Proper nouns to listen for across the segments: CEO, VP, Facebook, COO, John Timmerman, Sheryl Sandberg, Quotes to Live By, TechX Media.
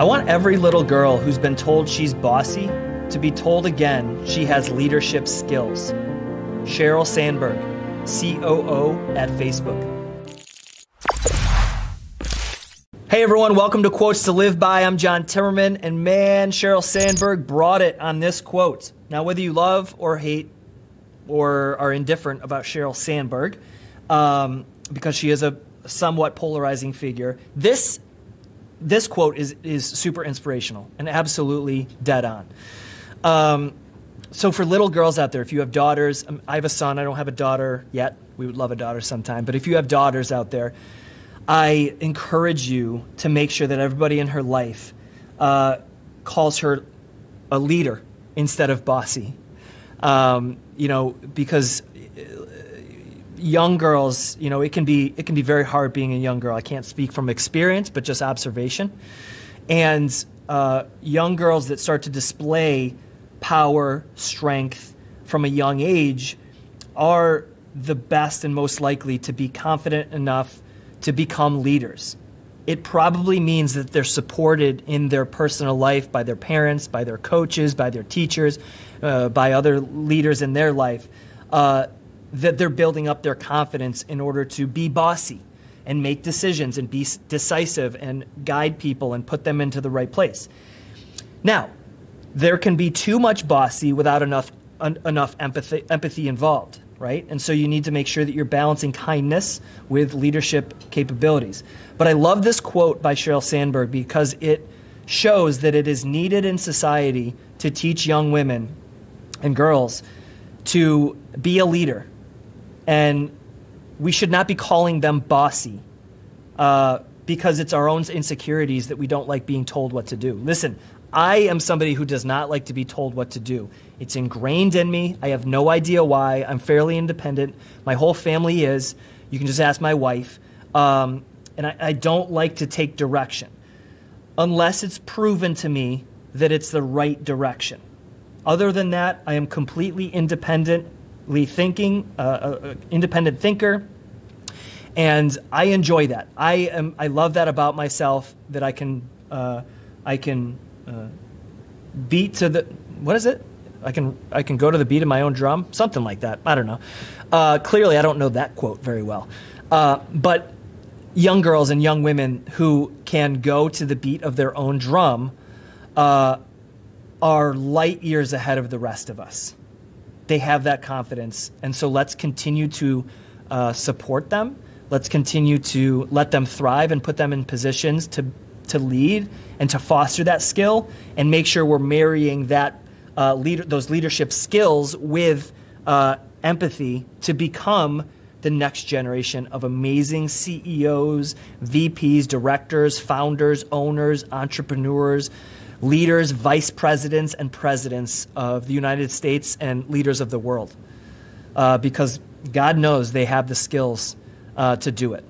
I want every little girl who's been told she's bossy to be told again she has leadership skills. Sheryl Sandberg, COO at Facebook. Hey everyone, welcome to Quotes to Live By. I'm John Timmerman, and man, Sheryl Sandberg brought it on this quote. Now, whether you love or hate or are indifferent about Sheryl Sandberg, because she is a somewhat polarizing figure, this quote is super inspirational and absolutely dead on. So for little girls out there, if you have daughters, I have a son, I don't have a daughter yet. We would love a daughter sometime, but if you have daughters out there, I encourage you to make sure that everybody in her life calls her a leader instead of bossy. Because young girls, it can be very hard being a young girl. I can't speak from experience, but just observation. And young girls that start to display power, strength from a young age are the best and most likely to be confident enough to become leaders. It probably means that they're supported in their personal life by their parents, by their coaches, by their teachers, by other leaders in their life, that they're building up their confidence in order to be bossy and make decisions and be decisive and guide people and put them into the right place. Now, there can be too much bossy without enough empathy involved. Right? And so you need to make sure that you're balancing kindness with leadership capabilities. But I love this quote by Sheryl Sandberg because it shows that it is needed in society to teach young women and girls to be a leader. And we should not be calling them bossy because it's our own insecurities that we don't like being told what to do. Listen, I am somebody who does not like to be told what to do. It's ingrained in me. I have no idea why. I'm fairly independent. My whole family is. You can just ask my wife. And I don't like to take direction unless it's proven to me that it's the right direction. Other than that, I am completely independently thinking, independent thinker, and I enjoy that. I love that about myself, that I can beat to the, what is it? I can go to the beat of my own drum, something like that. I don't know. Clearly, I don't know that quote very well. But young girls and young women who can go to the beat of their own drum are light years ahead of the rest of us. They have that confidence. And so let's continue to support them. Let's continue to let them thrive and put them in positions to lead and to foster that skill, and make sure we're marrying that those leadership skills with empathy to become the next generation of amazing CEOs, VPs, directors, founders, owners, entrepreneurs, leaders, vice presidents, and presidents of the United States and leaders of the world. Because God knows they have the skills to do it.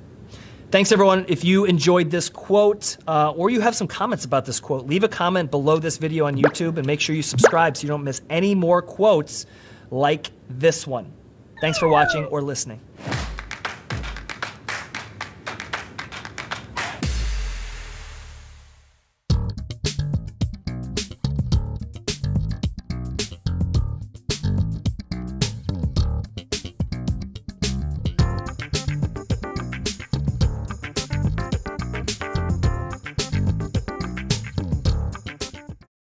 Thanks, everyone. If you enjoyed this quote or you have some comments about this quote, leave a comment below this video on YouTube and make sure you subscribe so you don't miss any more quotes like this one. Thanks for watching or listening.